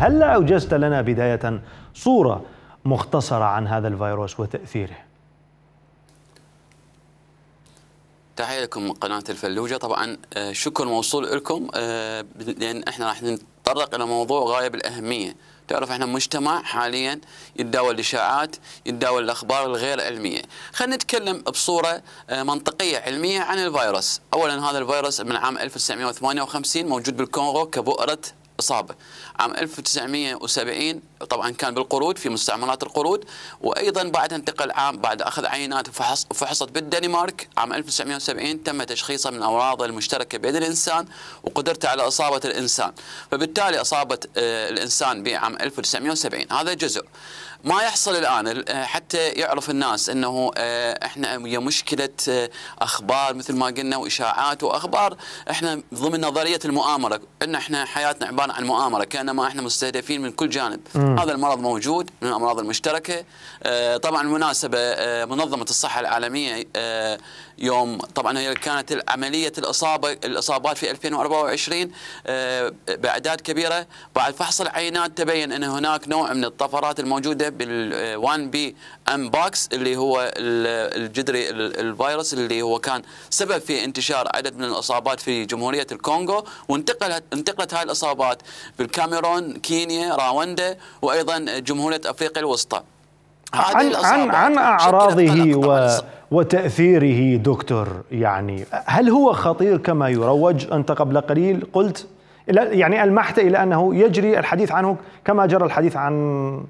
هل أوجزت لنا بداية صورة مختصرة عن هذا الفيروس وتأثيره؟ تحية لكم قناة الفلوجة. طبعا شكر موصول لكم، لأن احنا راح نتطرق إلى موضوع غاية بالأهمية. تعرف احنا مجتمع حاليا يتداول الاشاعات، يتداول الاخبار الغير علميه. خلينا نتكلم بصوره منطقيه علميه عن الفيروس. اولا هذا الفيروس من عام 1958 موجود بالكونغو كبؤره اصابه. عام 1970 طبعا كان بالقرود في مستعمرات القرود، وايضا بعدها انتقل عام بعد اخذ عينات وفحصت بالدنمارك عام 1970 تم تشخيصه من الامراض المشتركه بين الانسان وقدرته على اصابه الانسان، فبالتالي اصابت الانسان بعام 1970. هذا جزء ما يحصل الان حتى يعرف الناس انه احنا ويا مشكله اخبار مثل ما قلنا واشاعات واخبار. احنا ضمن نظريه المؤامره ان احنا حياتنا عباره عن مؤامره، كانما احنا مستهدفين من كل جانب. هذا المرض موجود من الأمراض المشتركة. طبعا بالمناسبة منظمة الصحة العالمية يوم طبعا هي كانت عملية الإصابات في 2024 بأعداد كبيرة، بعد فحص العينات تبين أن هناك نوع من الطفرات الموجودة بالوان بي أم باكس اللي هو الجذري الفيروس اللي هو كان سبب في انتشار عدد من الإصابات في جمهورية الكونغو، وانتقلت هاي الإصابات بالكاميرون، كينيا، رواندا، وأيضا جمهورية أفريقيا الوسطى. عن أعراضه وتأثيره دكتور، يعني هل هو خطير كما يروج؟ أنت قبل قليل قلت، يعني ألمحت إلى أنه يجري الحديث عنه كما جرى الحديث عن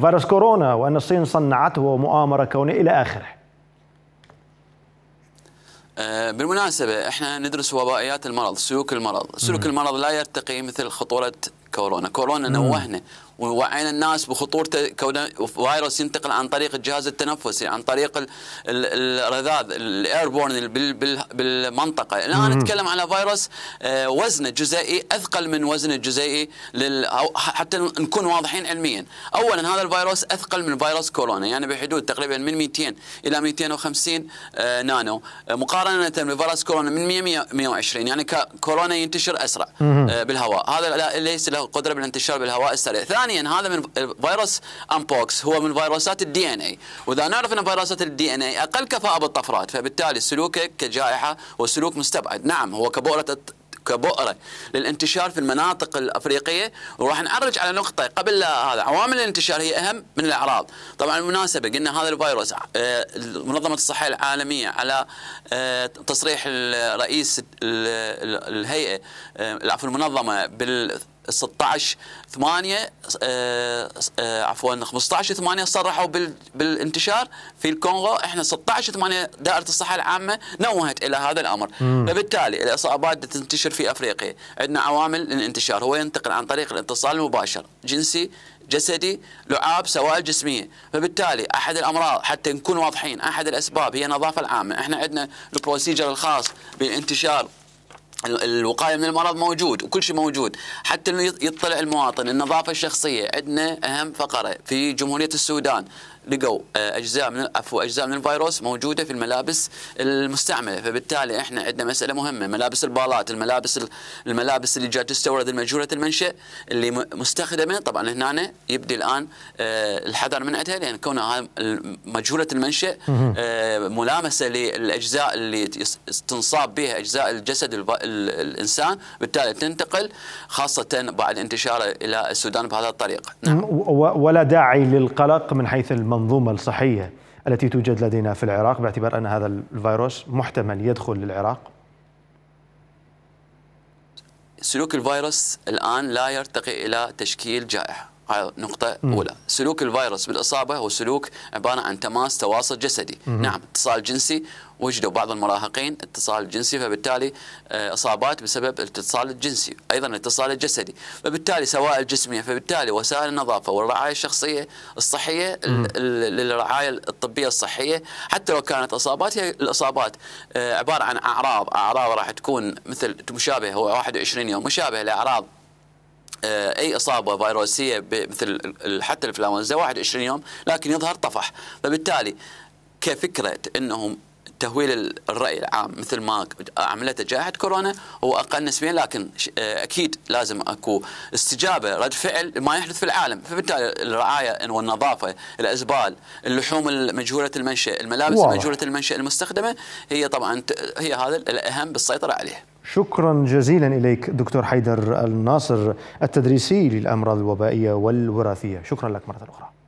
فيروس كورونا، وأن الصين صنعته ومؤامرة كونية إلى آخره. بالمناسبة احنا ندرس وبائيات المرض، سلوك المرض. سلوك المرض لا يرتقي مثل خطورة كورونا نوهنا ووعينا الناس بخطورة كون فيروس ينتقل عن طريق الجهاز التنفسي، عن طريق الرذاذ الايربورن بالمنطقة. الآن نتكلم على فيروس وزنه جزيئي أثقل من وزن الجزيئي حتى نكون واضحين علميا. أولا هذا الفيروس أثقل من فيروس كورونا، يعني بحدود تقريبا من 200 إلى 250 نانو، مقارنة بفيروس كورونا من 100 120. يعني كورونا ينتشر أسرع بالهواء، هذا ليس له قدرة بالانتشار بالهواء السريع. ثانيا هذا من فيروس امبوكس، هو من فيروسات الدي ان اي، واذا نعرف ان فيروسات الدي ان اي اقل كفاءه بالطفرات، فبالتالي سلوكه كجائحه وسلوك مستبعد. نعم هو كبؤره للانتشار في المناطق الافريقيه، وراح نعرج على نقطه قبل هذا. عوامل الانتشار هي اهم من الاعراض. طبعا بالمناسبه قلنا هذا الفيروس منظمه الصحه العالميه على تصريح الرئيس الهيئه عفوا المنظمه بال 15/8 صرحوا بالانتشار في الكونغو. احنا 16/8 دائرة الصحة العامة نوهت الى هذا الامر. فبالتالي الاصابات تنتشر في افريقيا. عندنا عوامل الانتشار، هو ينتقل عن طريق الاتصال المباشر، جنسي، جسدي، لعاب، سوائل جسميه. فبالتالي احد الامراض حتى نكون واضحين، احد الاسباب هي النظافة العامة. احنا عندنا البروسيجر الخاص بالانتشار، الوقايه من المرض موجود وكل شيء موجود حتى انه يطلع المواطن. النظافه الشخصيه عندنا اهم فقره في جمهوريه السودان، لقوا اجزاء من الفيروس موجوده في الملابس المستعمله. فبالتالي احنا عندنا مساله مهمه، ملابس البالات، الملابس اللي جات تستورد المجهوله المنشا اللي مستخدمه. طبعا هنا يبدي الان الحذر من عندها، لان كونها مجهوله المنشا، ملامسه للاجزاء اللي تنصاب بها اجزاء الجسد الانسان، بالتالي تنتقل خاصه بعد انتشاره الى السودان بهذا الطريقه. نعم. ولا داعي للقلق من حيث المنظومة الصحية التي توجد لدينا في العراق، باعتبار أن هذا الفيروس محتمل يدخل للعراق. سلوك الفيروس الآن لا يرتقي إلى تشكيل جائحة، هاي نقطة أولى. سلوك الفيروس بالإصابة هو سلوك عبارة عن تماس، تواصل جسدي. نعم اتصال جنسي، وجدوا بعض المراهقين اتصال جنسي، فبالتالي اصابات بسبب الاتصال الجنسي، ايضا الاتصال الجسدي، فبالتالي سوائل جسميه، فبالتالي وسائل النظافه والرعايه الشخصيه الصحيه للرعايه الطبيه الصحيه. حتى لو كانت اصابات، هي الاصابات عباره عن اعراض راح تكون مثل مشابهه، هو 21 يوم مشابهه لاعراض اي اصابه فيروسيه مثل حتى الانفلونزا 21 يوم، لكن يظهر طفح. فبالتالي كفكره انهم تهويل الرأي العام مثل ما عملته جائحة كورونا هو أقل نسبيا، لكن أكيد لازم أكو استجابة رد فعل لما يحدث في العالم، فبالتالي الرعاية والنظافة، الأزبال، اللحوم مجهولة المنشأ، الملابس مجهولة المنشأ المستخدمة هي طبعا هي هذا الأهم بالسيطرة عليه. شكرا جزيلا إليك دكتور حيدر الناصر التدريسي للأمراض الوبائية والوراثية، شكرا لك مرة أخرى.